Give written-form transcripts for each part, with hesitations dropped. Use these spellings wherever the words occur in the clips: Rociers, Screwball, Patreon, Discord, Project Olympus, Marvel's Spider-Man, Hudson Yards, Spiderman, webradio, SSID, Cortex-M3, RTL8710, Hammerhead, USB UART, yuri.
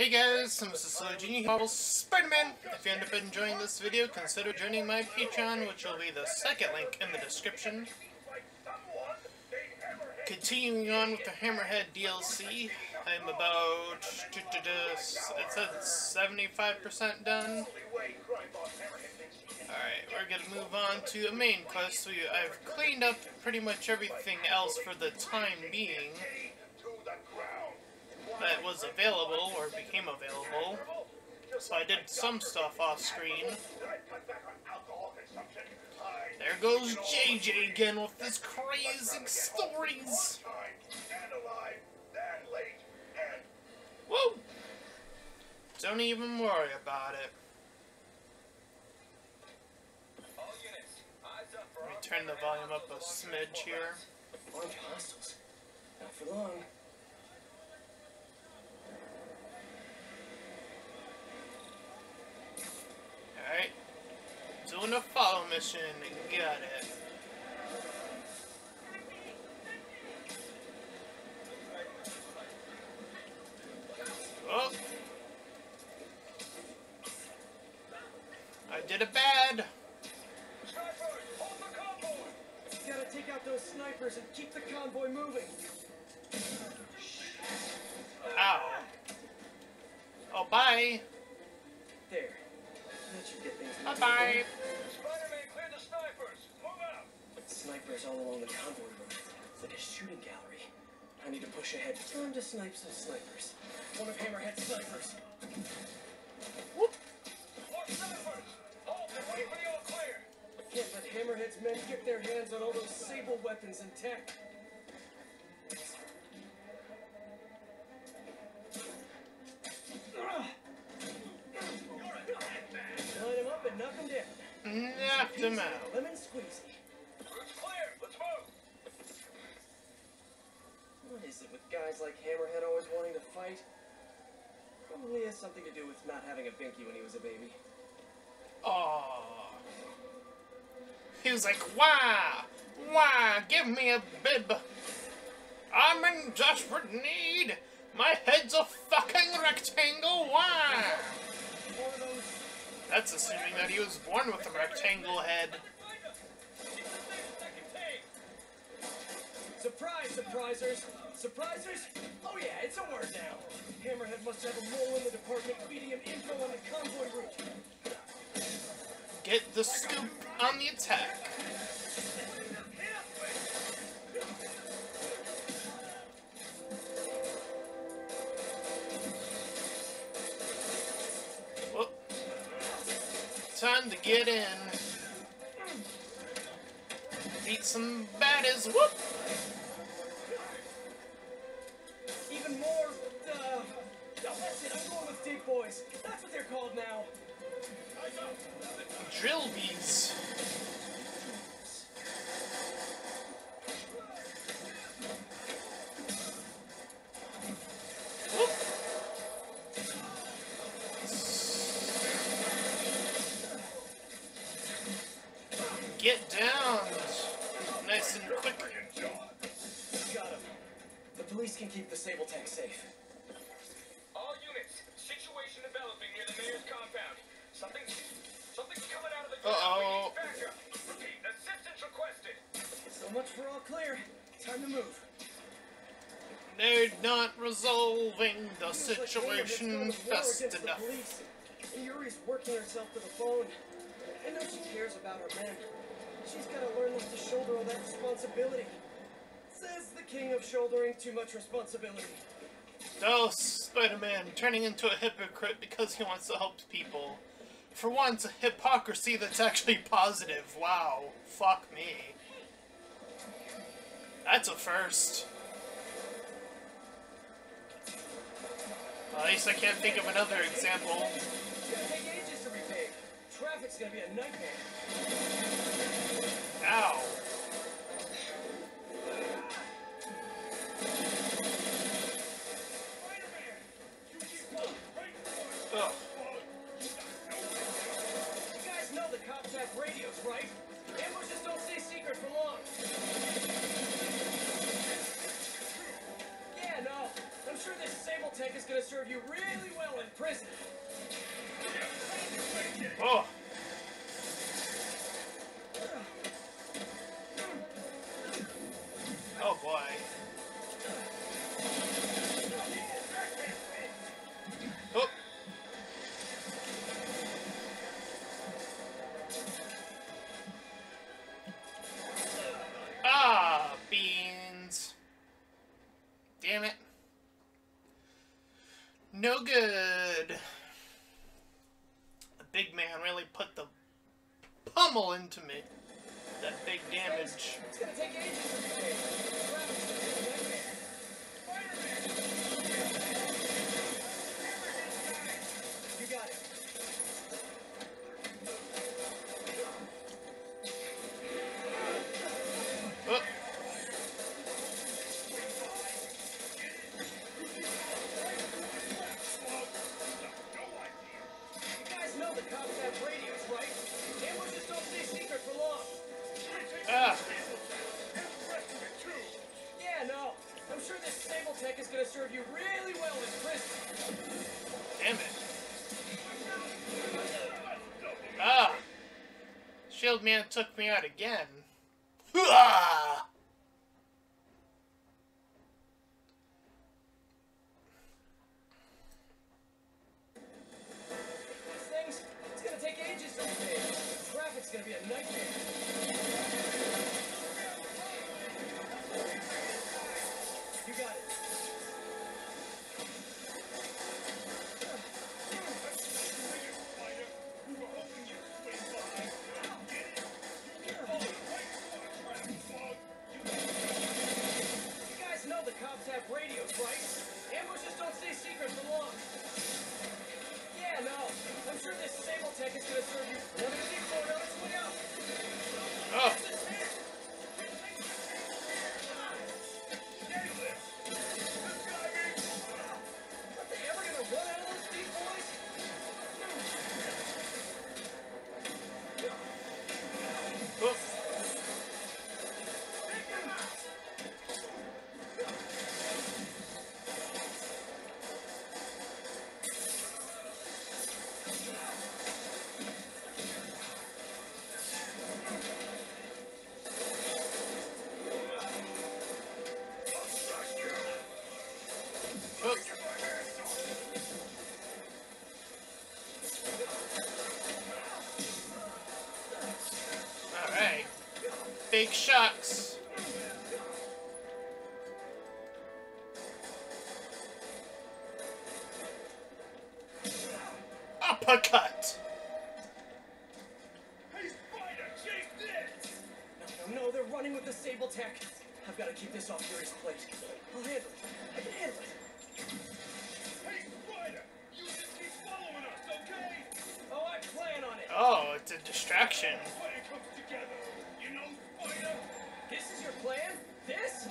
Hey guys, I'm Mr. Slow Genie, Marvel's Spider-Man. If you end up enjoying this video, consider joining my Patreon, which will be the second link in the description. Continuing on with the Hammerhead DLC, I'm about, it says 75% done. Alright, we're going to move on to a main quest. I've cleaned up pretty much everything else for the time being that was available or became available. So I did some stuff off screen. There goes JJ again with his crazy stories! Woo! Don't even worry about it. Let me turn the volume up a smidge here. Not for long. Alright. Doing a follow mission. Got it. Oh! I did it bad! Take out those snipers and keep the convoy moving. Ow. Oh, bye. There. That should get things moving. Bye-bye. Spider-Man, clear the snipers. Move out. Snipers all along the convoy road. It's like a shooting gallery. I need to push ahead. Time to snipe some snipers. One of Hammerhead's snipers. Whoop. More snipers. Halt and wait for the all clear. Can't let Hammerhead's men get their hands on all those sable weapons and tech. Line him up and knock him down. Knock them out. Lemon squeezy. Route's clear. Let's move. What is it with guys like Hammerhead always wanting to fight? Probably has something to do with not having a binky when he was a baby. Aww. He was like, why, give me a bib. I'm in desperate need. My head's a fucking rectangle, why? That's assuming that he was born with a rectangle head. Surprise, surprisers. Surprisers? Oh yeah, it's a word now. Hammerhead must have a role in the department feeding him info on the convoy route. Get the scoop on the attack. Whoop. Time to get in. Beat some baddies. Whoop! Even more. Oh, that's it. I'm going with Dig Boys. That's what they're called now. Drill bees. Whoop. Get down. Nice and quick. Got him. The police can keep the sable tank safe. All units, situation developing near the mayor's compound. Something's coming out of the ground. Repeat, assistance requested. So much for all clear. Time to move. They're not resolving the situation fast enough. Yuri's working herself to the phone. I know she cares about her men. She's got to learn not to shoulder all that responsibility. Says the king of shouldering too much responsibility. Oh, Spider-Man turning into a hypocrite because he wants to help people. For once, a hypocrisy that's actually positive. Wow. Fuck me. That's a first. Well, at least I can't think of another example. It's gonna take ages to repave. Traffic's gonna be a nightmare. Ow. Ugh. Radios, right? Ambushes don't stay secret for long. Yeah, no. I'm sure this sable tank knife is going to serve you really well in prison. Oh! Oh, boy. Oh! Ah, beans. Damn it. No good. The big man really put the pummel into me. That big damage. It's gonna take ages. Man took me out again. Hooah! It's gonna take ages to finish. Traffic's gonna be a nightmare. You got it. Big shucks. Uppercut. Hey, Spider, chase this! No, they're running with the sable tech. I've got to keep this off Fury's plate. I'll handle it. I can handle it. Hey, Spider, you just keep following us, okay? Oh, I plan on it. Oh, it's a distraction. This is your plan? This?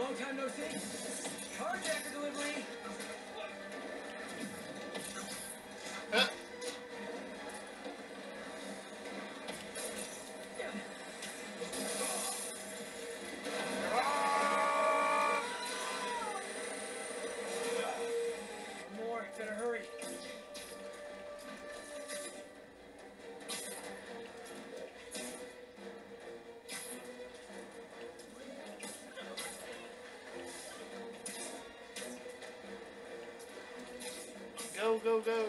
Long time no see. Carjacker delivery. Go, go, go.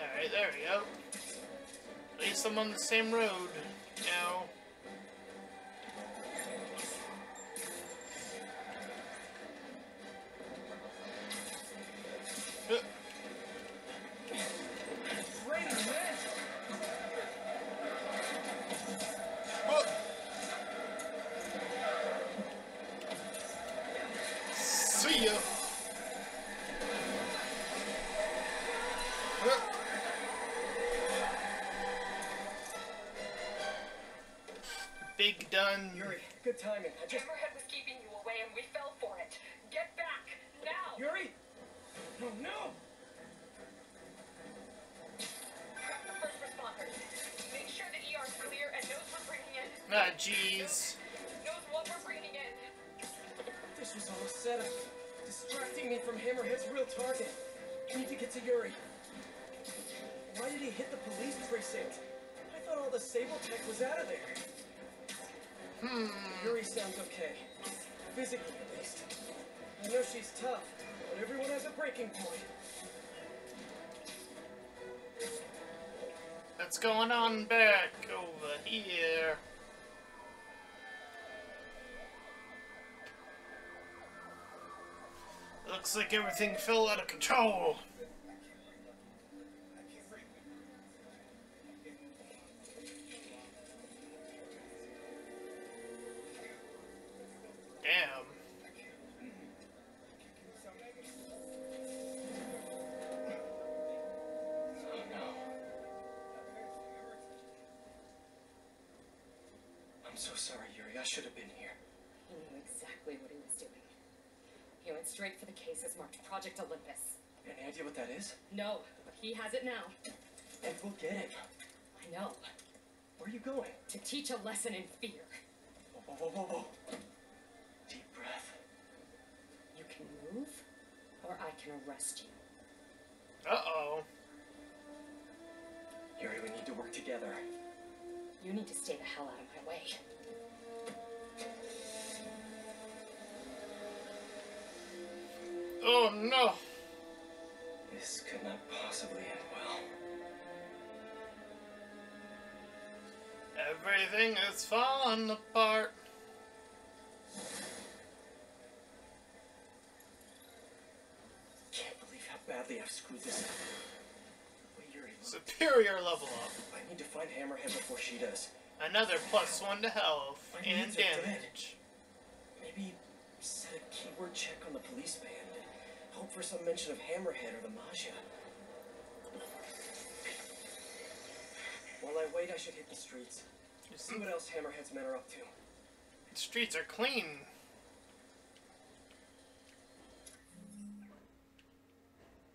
Alright, there we go. At least I'm on the same road. Big done. Yuri, good timing. Hammerhead was keeping you away and we fell for it. Get back, now! Yuri! No, no! Track the first responders. Make sure the ER's clear and knows we're bringing in. Ah, jeez. Knows what we're bringing in. This was all a setup. Distracting me from Hammerhead's real target. I need to get to Yuri. Why did he hit the police precinct? I thought all the Sable tech was out of there. Hmm. Yuri sounds okay. Physically, at least. I know she's tough, but everyone has a breaking point. What's going on back over here? Looks like everything fell out of control. So sorry, Yuri. I should have been here. He knew exactly what he was doing. He went straight for the cases marked Project Olympus. Any idea what that is? No, but he has it now. And we'll get it. I know. Where are you going? To teach a lesson in fear. Whoa, whoa, whoa, whoa, whoa. Deep breath. You can move, or I can arrest you. Uh-oh. Yuri, we need to work together. You need to stay the hell out of my way. Oh no! This could not possibly end well. Everything is falling apart. Can't believe how badly I've screwed this up. Superior level up. I need to find Hammerhead before she does. Another +1 to health and damage. Maybe set a keyword check on the police band. Hope for some mention of Hammerhead or the Magia. While I wait, I should hit the streets. See what else Hammerhead's men are up to. The streets are clean.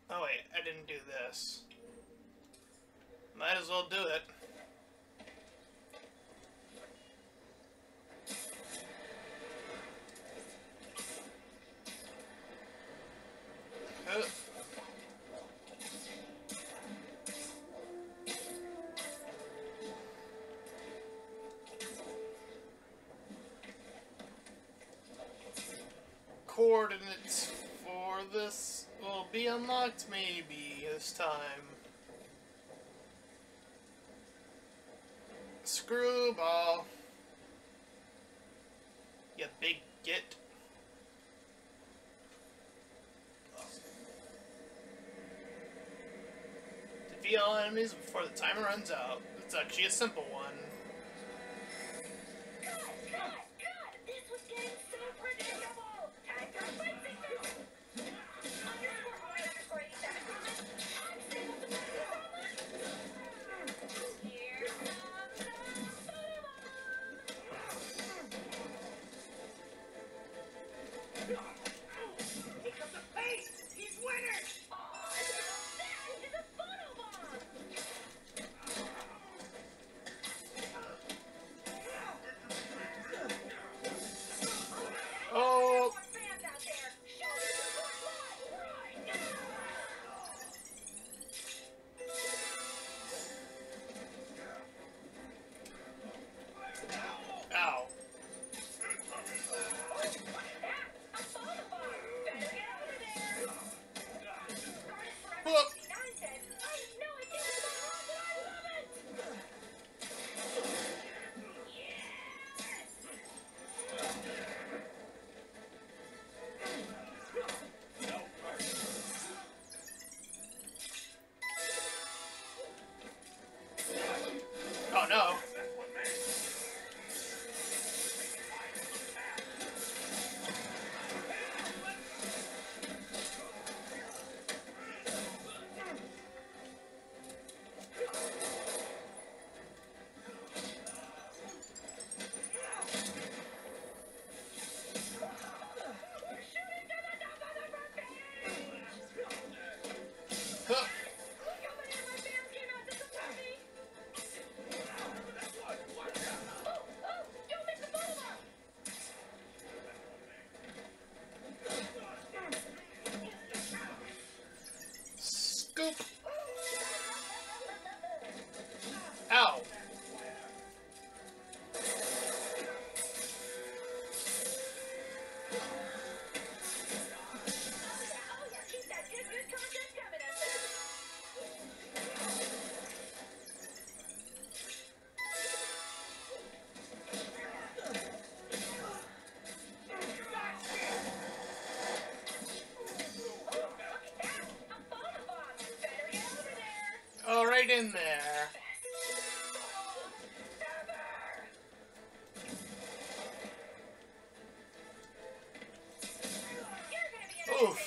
Oh wait, I didn't do this. Might as well do it. Coordinates for this will be unlocked maybe this time. Screwball. You big git. Defeat all enemies before the timer runs out. It's actually a simple one. Good, good, good! This was getting so predictable! Time for a fight signal! Ow! In there. Oof.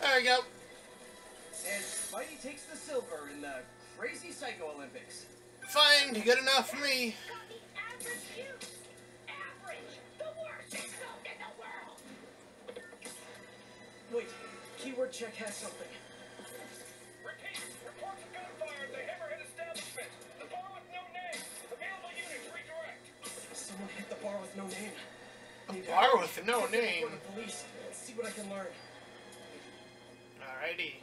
There we go. And Spidey takes the silver in the crazy Psycho Olympics. Fine, good enough for me. The worst insult in the world. Wait, keyword check has something. Repeat, report to gunfire at the Hammerhead establishment. The bar with no name. Available units redirect. Someone hit the bar with no name. A bar with no name. The police. Let's see what I can learn. Alrighty.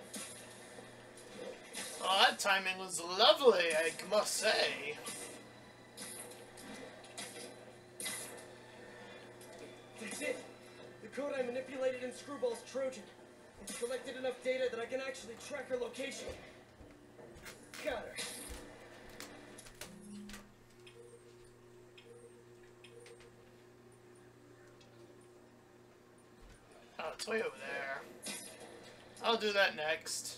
Oh, that timing was lovely, I must say. That's it. The code I manipulated in Screwball's Trojan. It's collected enough data that I can actually track her location. Got her. Oh, it's way over there. I'll do that next.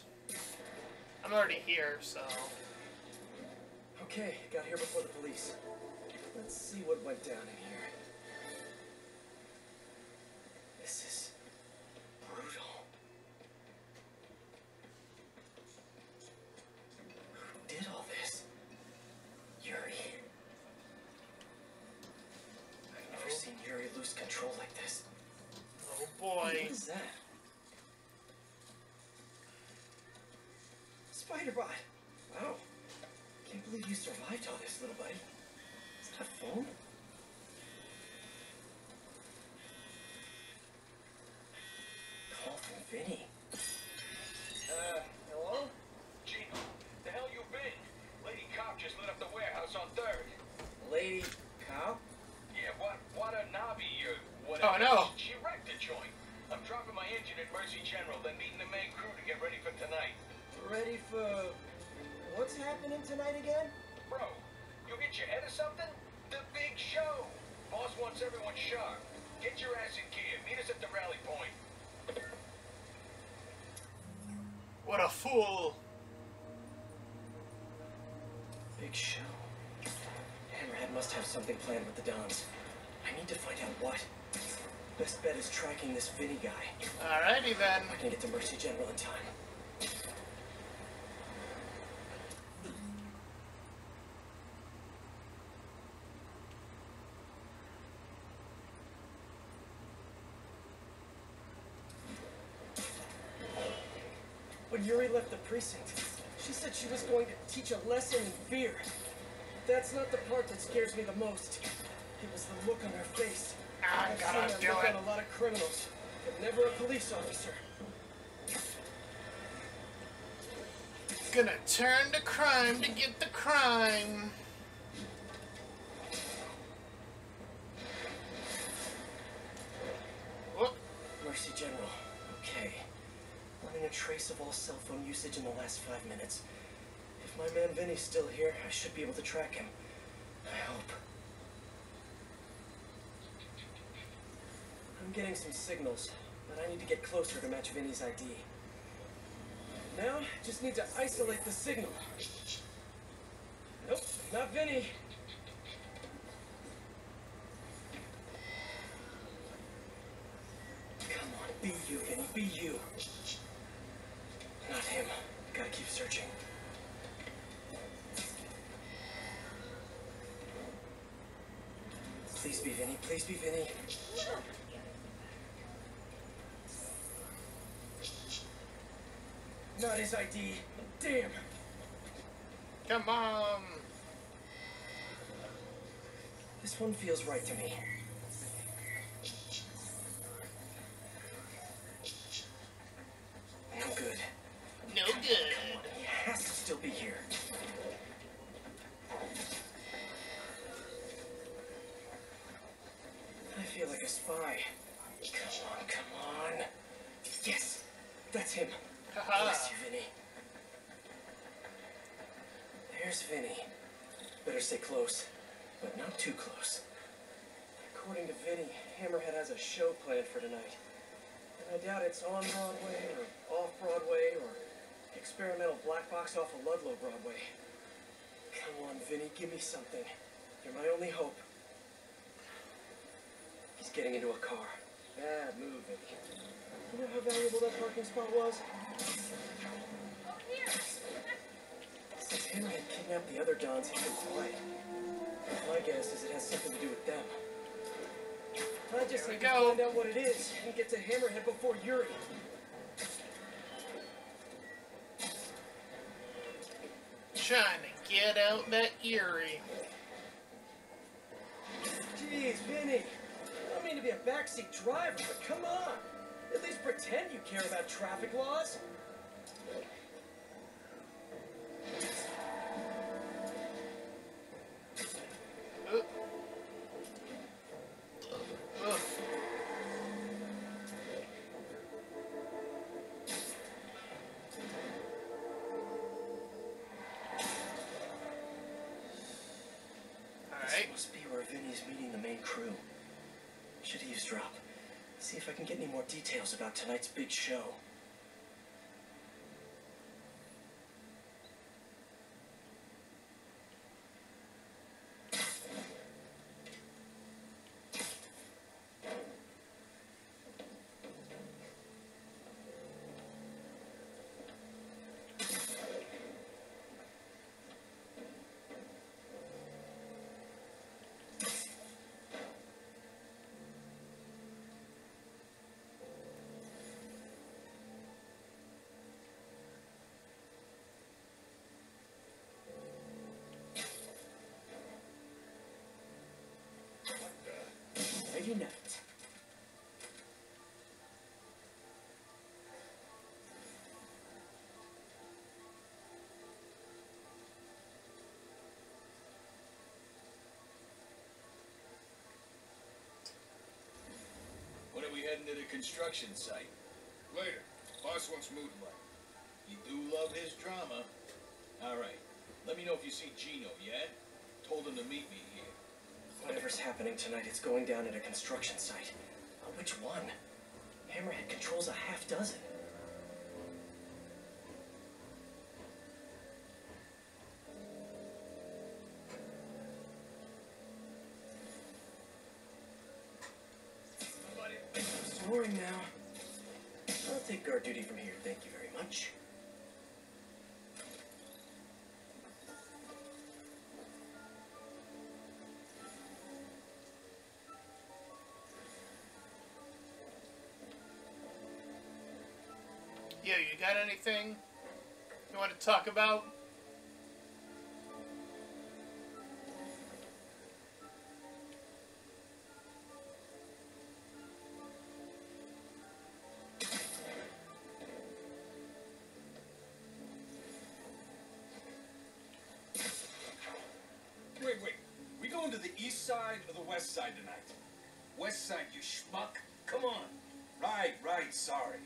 I'm already here, so... Okay, got here before the police. Let's see what went down in here. This is... brutal. Who did all this? Yuri. I've never seen Yuri lose control like this. Oh boy. What is that? Spider-Bot! Wow. Can't believe you survived all this, little buddy. Is that a phone? Call from Vinny. Hello? Gee, the hell you been? Lady Cop just lit up the warehouse on 3rd. Lady Cop? Yeah, what a knobby you... Oh, no! She wrecked the joint. I'm dropping my engine at Mercy General, then meeting the main crew to get ready for tonight. Ready for... what's happening tonight again? Bro, you get your head or something? The big show! Boss wants everyone sharp. Get your ass in gear. Meet us at the rally point. What a fool! Big show. Hammerhead must have something planned with the Dons. I need to find out what. Best bet is tracking this Vinny guy. Alrighty then. I can get to Mercy General in time. When Yuri left the precinct, she said she was going to teach a lesson in fear. That's not the part that scares me the most. It was the look on her face. I've seen that look on a lot of criminals, but never a police officer. Gonna turn to crime to get the crime. Whoop. Mercy, General. Okay. Running a trace of all cell phone usage in the last 5 minutes. If my man Vinny's still here, I should be able to track him. I hope. I'm getting some signals, but I need to get closer to match Vinny's ID. Now, I just need to isolate the signal. Nope, not Vinny. Come on, be you, Vinny, be you. Not him. Gotta keep searching. Please be Vinny, please be Vinny. Not his ID. Damn. Come on. This one feels right to me. No good. No good. Come on, he has to still be here. I feel like a spy. Come on, come on. Yes, that's him. Bless you, Vinny. There's Vinny. Better stay close, but not too close. According to Vinny, Hammerhead has a show planned for tonight. And I doubt it's on Broadway, or off Broadway, or experimental black box off of Ludlow Broadway. Come on, Vinny, give me something. You're my only hope. He's getting into a car. Bad move, Vinny. You know how valuable that parking spot was? Since Hammerhead kidnapped the other Dons, he's been quiet. My guess is it has something to do with them. I just need to find out what it is and get to Hammerhead before Yuri. Trying to get out that Yuri. Jeez, Vinny. I don't mean to be a backseat driver, but come on. At least pretend you care about traffic laws. All right. This must be where Vinny's meeting the main crew. Should eavesdrop. See if I can get any more details about tonight's big show. Note. When are we heading to the construction site? Later. Boss wants mood light. You do love his drama. Alright. Let me know if you see Gino, yeah? Told him to meet me here. Whatever's happening tonight, it's going down at a construction site. But which one? Hammerhead controls a half dozen. I'm snoring now. I'll take guard duty from here, thank you very much. Yo, you got anything? you want to talk about? Of the west side tonight. West side, you schmuck. Come on. Right, sorry.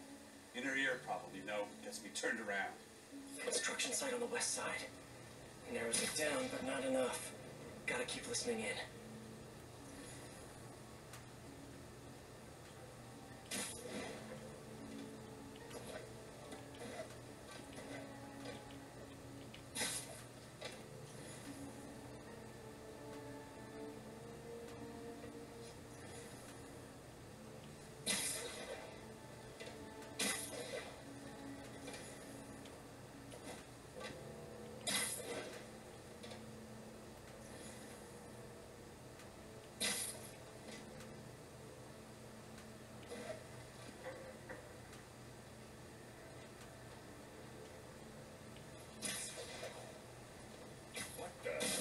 In her ear, probably. No, gets me turned around. Construction site on the west side. Narrows it down, but not enough. Gotta keep listening in.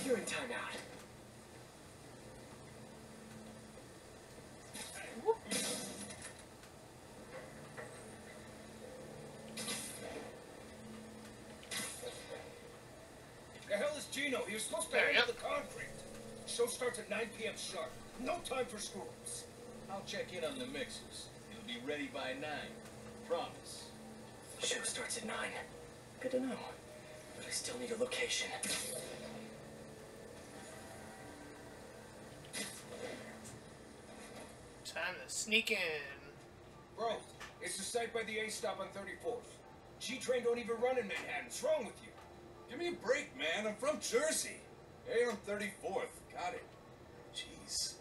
You're in timeout. The hell is Gino? He was supposed to have the concrete. Show starts at 9 p.m. sharp. No time for screw-ups. I'll check in on the mixers. It'll be ready by 9. Promise. Show starts at 9. Good to know. But I still need a location. Time to sneak in. Bro, it's the site by the A stop on 34th. G-Train don't even run in Manhattan. What's wrong with you? Give me a break, man. I'm from Jersey. Hey, on 34th. Got it. Jeez.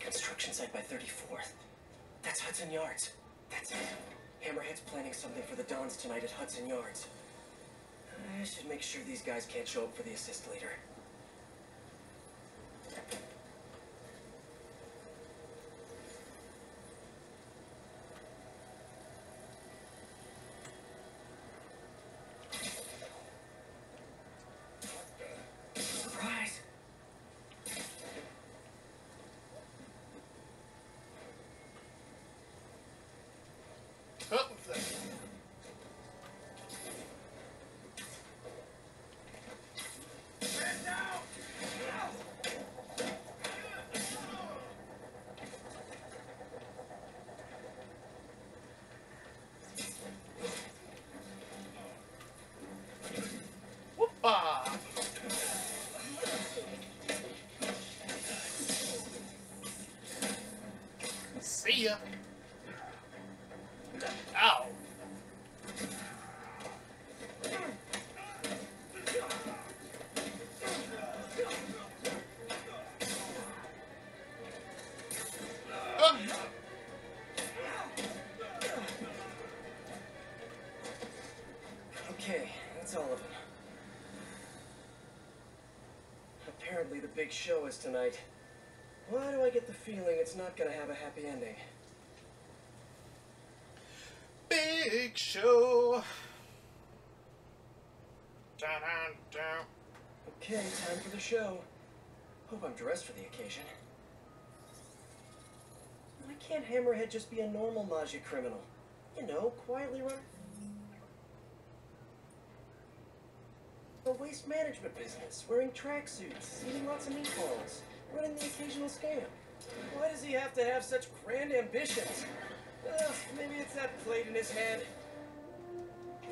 Construction site by 34th. That's Hudson Yards. That's it. Hammerhead's planning something for the Dons tonight at Hudson Yards. I should make sure these guys can't show up for the assist later. See ya. Ow. Okay, that's all of them. Apparently the big show is tonight. Why do I get the feeling it's not going to have a happy ending? Big show! Dun-dun-dun. Okay, time for the show. Hope I'm dressed for the occasion. Why can't Hammerhead just be a normal Nazi criminal? You know, quietly run a waste management business, wearing tracksuits, eating lots of meatballs. Running the occasional scam. Why does he have to have such grand ambitions? Ugh, maybe it's that plate in his head.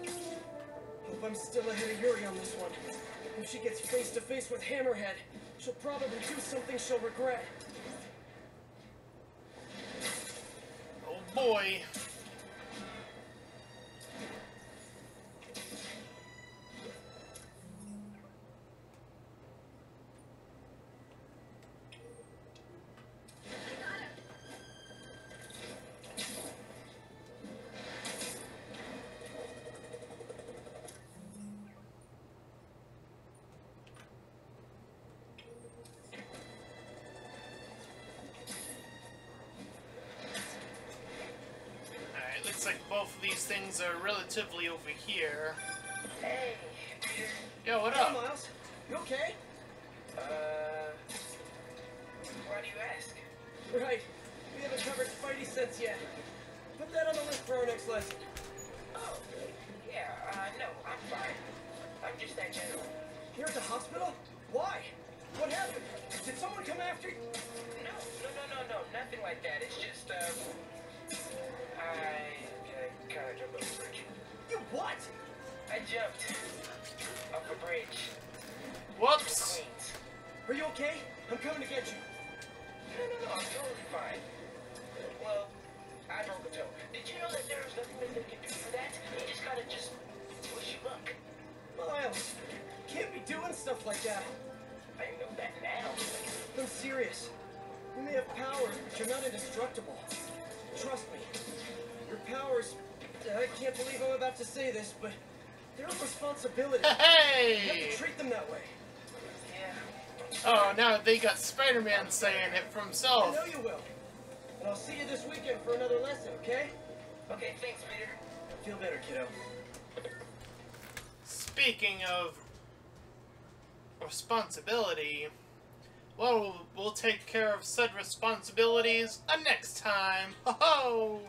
Hope I'm still ahead of Yuri on this one. If she gets face to face with Hammerhead, she'll probably do something she'll regret. Oh boy. Looks like both of these things are relatively over here. Hey. Yo, what up? Hey, Miles. You okay? Why do you ask? Right. We haven't covered Spidey sense yet. Put that on the list for our next lesson. Oh, yeah, no, I'm fine. I'm just that general. Here at the hospital? Why? What happened? Did someone come after you? No, nothing like that. It's just, I kind of jumped off a bridge. You what? I jumped off a bridge. Whoops! Are you okay? I'm coming to get you. No, I'm totally fine. Well, I broke a toe. Did you know that there was nothing that they could do for that? You just gotta wish you luck. Miles, you can't be doing stuff like that. I know that now. I'm serious. You may have powers, but you're not indestructible. Trust me. Your powers... I can't believe I'm about to say this, but... they're a responsibility. Hey! You have to treat them that way. Yeah. Oh, now they got Spider-Man saying it for himself. I know you will. And I'll see you this weekend for another lesson, okay? Okay, thanks, Peter. Feel better, kiddo. Speaking of... responsibility... well, we'll take care of said responsibilities next time. Ho-ho!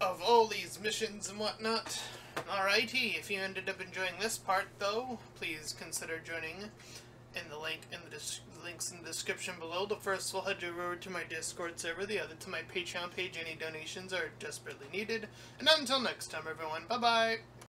Of all these missions and whatnot. Alrighty, if you ended up enjoying this part, though, please consider joining in the links in the description below. The first will head you over to my Discord server, the other to my Patreon page. Any donations are desperately needed. And until next time, everyone, bye-bye!